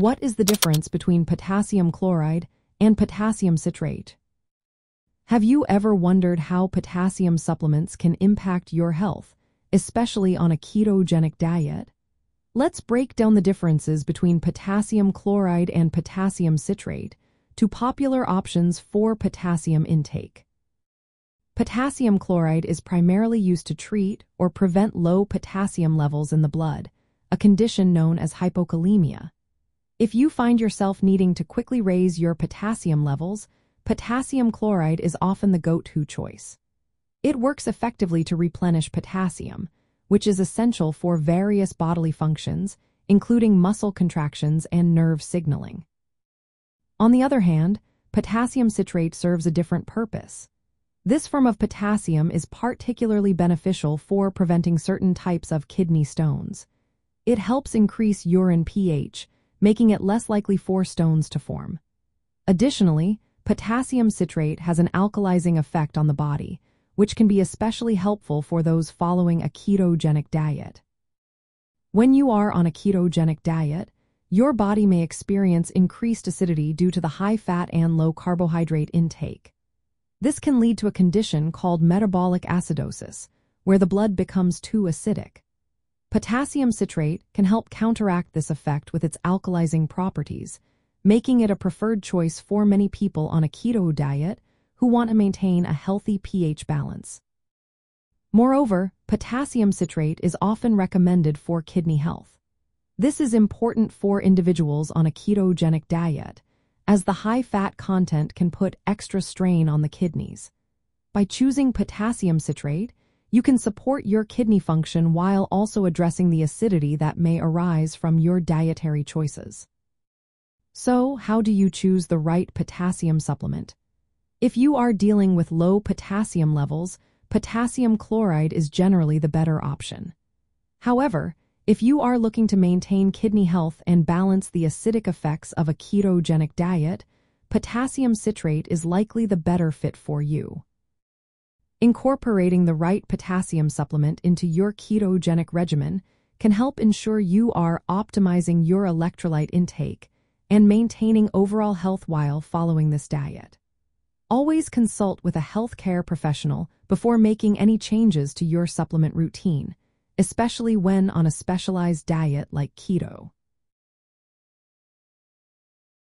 What is the difference between potassium chloride and potassium citrate? Have you ever wondered how potassium supplements can impact your health, especially on a ketogenic diet? Let's break down the differences between potassium chloride and potassium citrate, two popular options for potassium intake. Potassium chloride is primarily used to treat or prevent low potassium levels in the blood, a condition known as hypokalemia. If you find yourself needing to quickly raise your potassium levels, potassium chloride is often the go-to choice. It works effectively to replenish potassium, which is essential for various bodily functions, including muscle contractions and nerve signaling. On the other hand, potassium citrate serves a different purpose. This form of potassium is particularly beneficial for preventing certain types of kidney stones. It helps increase urine pH, making it less likely for stones to form. Additionally, potassium citrate has an alkalizing effect on the body, which can be especially helpful for those following a ketogenic diet. When you are on a ketogenic diet, your body may experience increased acidity due to the high fat and low carbohydrate intake. This can lead to a condition called metabolic acidosis, where the blood becomes too acidic. Potassium citrate can help counteract this effect with its alkalizing properties, making it a preferred choice for many people on a keto diet who want to maintain a healthy pH balance. Moreover, potassium citrate is often recommended for kidney health. This is important for individuals on a ketogenic diet, as the high fat content can put extra strain on the kidneys. By choosing potassium citrate, you can support your kidney function while also addressing the acidity that may arise from your dietary choices. So, how do you choose the right potassium supplement? If you are dealing with low potassium levels, potassium chloride is generally the better option. However, if you are looking to maintain kidney health and balance the acidic effects of a ketogenic diet, potassium citrate is likely the better fit for you. Incorporating the right potassium supplement into your ketogenic regimen can help ensure you are optimizing your electrolyte intake and maintaining overall health while following this diet. Always consult with a healthcare professional before making any changes to your supplement routine, especially when on a specialized diet like keto.